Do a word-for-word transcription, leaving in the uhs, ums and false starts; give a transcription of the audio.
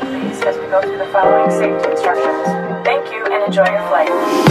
Please, as we go through the following safety instructions. Thank you and enjoy your flight.